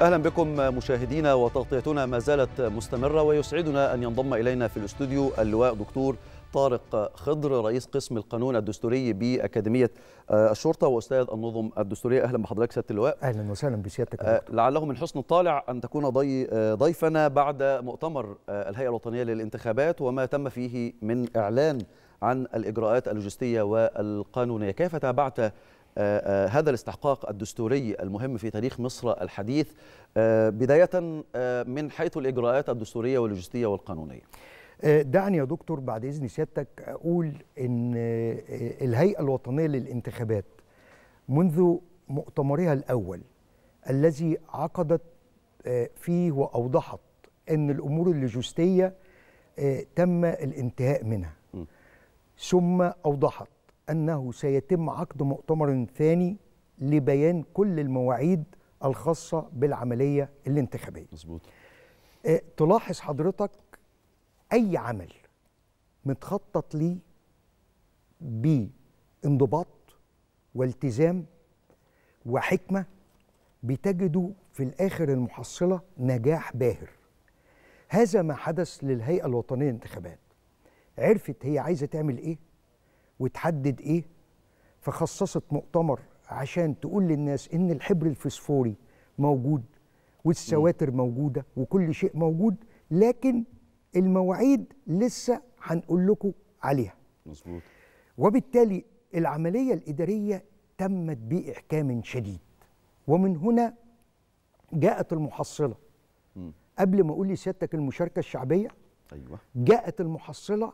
أهلا بكم مشاهدينا، وتغطيتنا ما زالت مستمرة، ويسعدنا أن ينضم إلينا في الاستوديو اللواء دكتور طارق خضر، رئيس قسم القانون الدستوري بأكاديمية الشرطة وأستاذ النظم الدستورية. أهلا بحضرتك سيادة اللواء. أهلا وسهلا بسيادتك يا دكتور. لعله من حسن الطالع أن تكون ضيفنا بعد مؤتمر الهيئة الوطنية للانتخابات وما تم فيه من إعلان عن الإجراءات اللوجستية والقانونية. كيف تابعت هذا الاستحقاق الدستوري المهم في تاريخ مصر الحديث، بداية من حيث الإجراءات الدستورية واللوجستية والقانونية؟ دعني يا دكتور بعد إذن سيادتك أقول إن الهيئة الوطنية للانتخابات منذ مؤتمرها الأول الذي عقدت فيه وأوضحت أن الأمور اللوجستية تم الانتهاء منها، ثم أوضحت أنه سيتم عقد مؤتمر ثاني لبيان كل المواعيد الخاصة بالعملية الانتخابية. مظبوط. تلاحظ حضرتك أي عمل متخطط ليه بانضباط والتزام وحكمة بتجده في الآخر المحصلة نجاح باهر. هذا ما حدث للهيئة الوطنية للانتخابات، عرفت هي عايزة تعمل إيه وتحدد إيه، فخصصت مؤتمر عشان تقول للناس إن الحبر الفسفوري موجود والسواتر موجودة وكل شيء موجود، لكن المواعيد لسه هنقول لكم عليها. مظبوط. وبالتالي العملية الإدارية تمت بإحكام شديد، ومن هنا جاءت المحصلة. قبل ما أقول لسيادتك المشاركة الشعبية، أيوة، جاءت المحصلة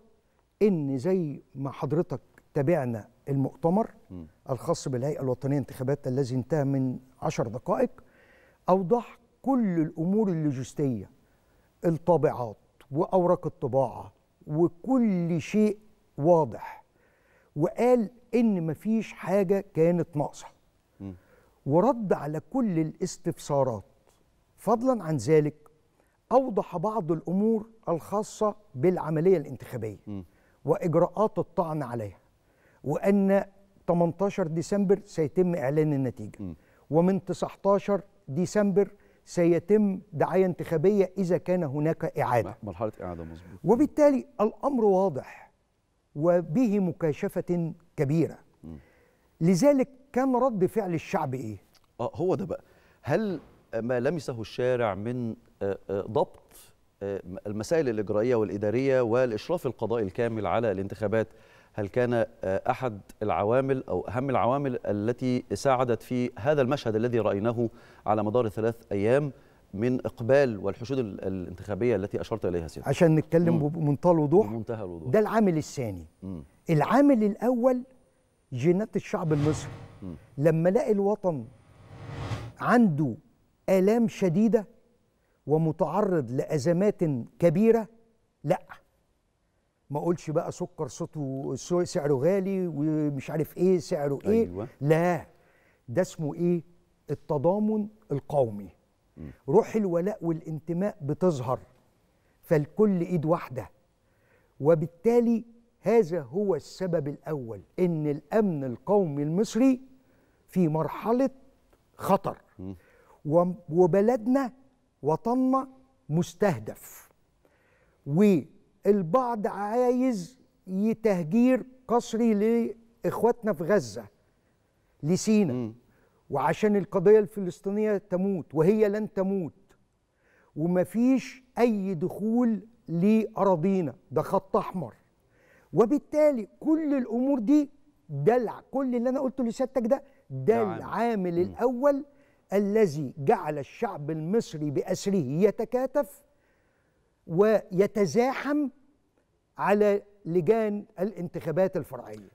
إن زي ما حضرتك تابعنا المؤتمر الخاص بالهيئة الوطنية للانتخابات الذي انتهى من 10 دقائق، أوضح كل الأمور اللوجستية، الطابعات وأوراق الطباعة وكل شيء واضح، وقال إن مفيش حاجة كانت ناقصة، ورد على كل الاستفسارات. فضلا عن ذلك أوضح بعض الأمور الخاصة بالعملية الانتخابية وإجراءات الطعن عليها، وأن 18 ديسمبر سيتم إعلان النتيجة، ومن 19 ديسمبر سيتم دعاية انتخابية إذا كان هناك إعادة، مرحلة إعادة. مظبوط. وبالتالي الأمر واضح وبه مكاشفة كبيرة. لذلك كان رد فعل الشعب إيه؟ هو ده بقى، هل ما لمسه الشارع من ضبط المسائل الإجرائية والإدارية والإشراف القضائي الكامل على الانتخابات، هل كان أحد العوامل أو أهم العوامل التي ساعدت في هذا المشهد الذي رأيناه على مدار 3 أيام من إقبال والحشود الانتخابية التي أشرت إليها سيادتك؟ عشان نتكلم بمنتهى الوضوح، ده العامل الثاني. العامل الأول جينات الشعب المصري، لما لقى الوطن عنده آلام شديدة ومتعرض لأزمات كبيرة، لأ ما اقولش بقى سكر سعره غالي ومش عارف ايه سعره ايه. أيوة. لا، ده اسمه ايه؟ التضامن القومي. روح الولاء والانتماء بتظهر، فالكل ايد واحده، وبالتالي هذا هو السبب الاول ان الامن القومي المصري في مرحله خطر، وبلدنا وطننا مستهدف، و البعض عايز يتهجير قسري لإخواتنا في غزة لسينا، وعشان القضية الفلسطينية تموت وهي لن تموت، ومفيش أي دخول لأراضينا، ده خط أحمر. وبالتالي كل الأمور دي، ده كل اللي أنا قلته لسيادتك ده العامل الأول الذي جعل الشعب المصري بأسره يتكاتف ويتزاحم على لجان الانتخابات الفرعية.